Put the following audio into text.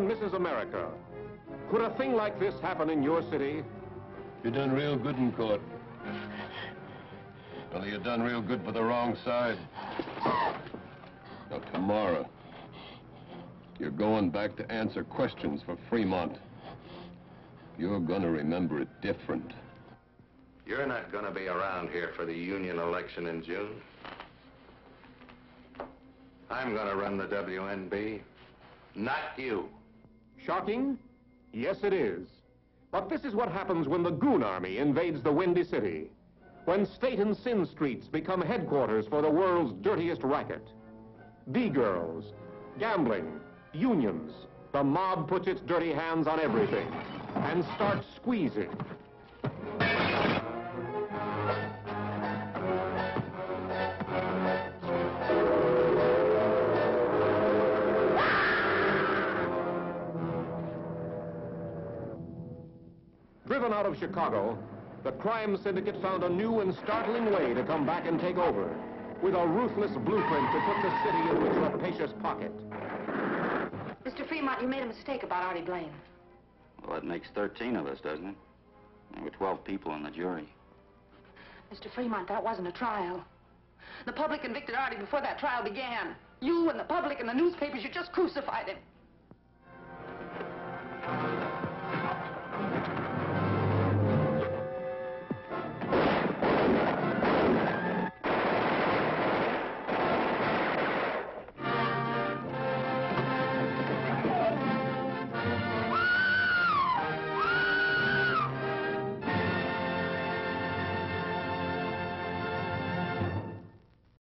and Mrs. America. Could a thing like this happen in your city? You done real good in court. Well, you done real good for the wrong side. Now, tomorrow, you're going back to answer questions for Fremont. You're gonna remember it different. You're not gonna be around here for the union election in June. I'm gonna run the WNB, not you. Shocking? Yes, it is. But this is what happens when the goon army invades the Windy City, when state and sin streets become headquarters for the world's dirtiest racket. B-girls, gambling, unions, the mob puts its dirty hands on everything and starts squeezing. Driven out of Chicago, the crime syndicate found a new and startling way to come back and take over, with a ruthless blueprint to put the city into its rapacious pocket. Mr. Fremont, you made a mistake about Artie Blaine. Well, that makes 13 of us, doesn't it? There were 12 people on the jury. Mr. Fremont, that wasn't a trial. The public convicted Artie before that trial began. You and the public and the newspapers, you just crucified him.